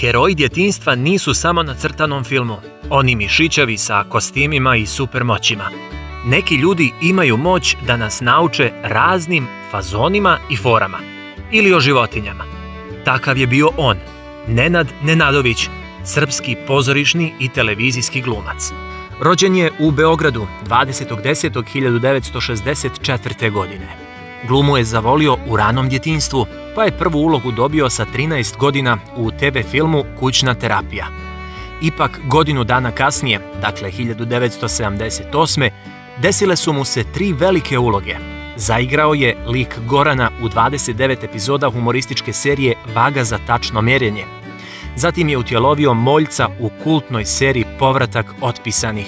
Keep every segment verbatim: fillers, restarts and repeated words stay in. Heroji djetinjstva nisu samo na crtanom filmu, oni mišićavi sa kostimima i supermoćima. Neki ljudi imaju moć da nas nauče raznim fazonima i forama, ili o životinjama. Takav je bio on, Nenad Nenadović, srpski pozorišni i televizijski glumac. Rođen je u Beogradu dvadesetog desetog hiljadu devetsto šezdeset četvrte. godine. Glumu je zavolio u ranom djetinjstvu, pa je prvu ulogu dobio sa trinaest godina u te ve filmu Kućna terapija. Ipak godinu dana kasnije, dakle hiljadu devetsto sedamdeset osme. desile su mu se tri velike uloge. Zaigrao je lik Gorana u dvadeset devet epizoda humorističke serije Vaga za tačno merenje. Zatim je utjelovio Moljca u kultnoj seriji Povratak otpisanih,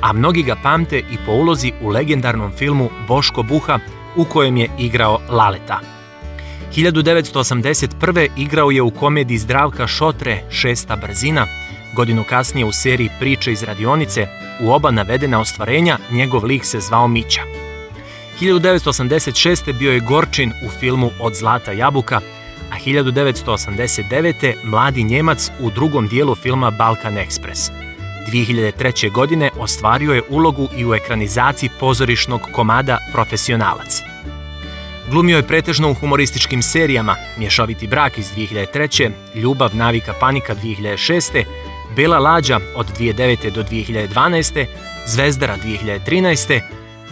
a mnogi ga pamte i po ulozi u legendarnom filmu Boško Buha u kojem je igrao Laleta. hiljadu devetsto osamdeset prve. igrao je u komediji Zdravka Šotre Šesta brzina, godinu kasnije u seriji Priče iz Radionice. U oba navedena ostvarenja njegov lik se zvao Mića. hiljadu devetsto osamdeset šeste. bio je Gorčin u filmu Od zlata jabuka, a hiljadu devetsto osamdeset devete. mladi Njemac u drugom dijelu filma Balkan Express. dve hiljade treće. godine ostvario je ulogu i u ekranizaciji pozorišnog komada Profesionalac. Glumio je pretežno u humorističkim serijama Mješoviti brak iz dve hiljade treće. Ljubav, navika, panika dve hiljade šeste. Bela Lađa od dve hiljade devete. do dve hiljade dvanaeste. Zvezdara dve hiljade trinaeste.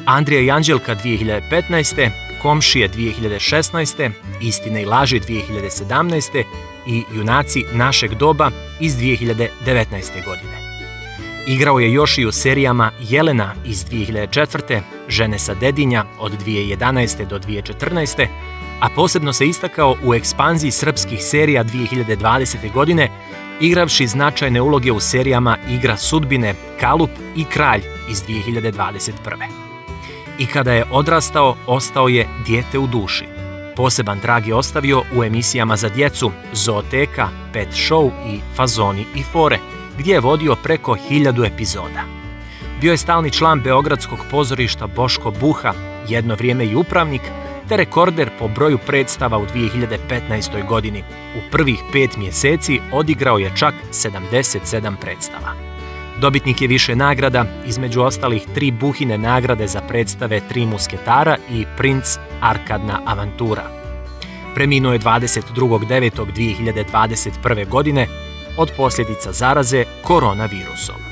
Andrija i Anđelka dve hiljade petnaeste. Komšije dve hiljade šesnaeste. Istine i laži dve hiljade sedamnaeste. i Junaci našeg doba iz dve hiljade devetnaeste. godine. Igrao je još i u serijama Jelena iz dve hiljade četvrte. Žene sa Dedinja od dve hiljade jedanaeste. do dve hiljade četrnaeste. a posebno se istakao u ekspanziji srpskih serija dve hiljade dvadesete. godine, igravši značajne uloge u serijama Igra sudbine, Kalup i Kralj iz dve hiljade dvadeset prve. I kada je odrastao, ostao je dijete u duši. Poseban trag je ostavio u emisijama za djecu Zooteka, Pet Show i Fazoni i fore, gdje je vodio preko hiljadu epizoda. Bio je stalni član Beogradskog pozorišta Boško Buha, jedno vrijeme i upravnik, te rekorder po broju predstava u dve hiljade petnaestoj. godini. U prvih pet mjeseci odigrao je čak sedamdeset sedam predstava. Dobitnik je više nagrada, između ostalih tri Buhine nagrade za predstave Tri musketara i Princ i Arkadina avantura. Preminuo je dvadeset drugog devetog dve hiljade dvadeset prve. godine od posljedica zaraze koronavirusom.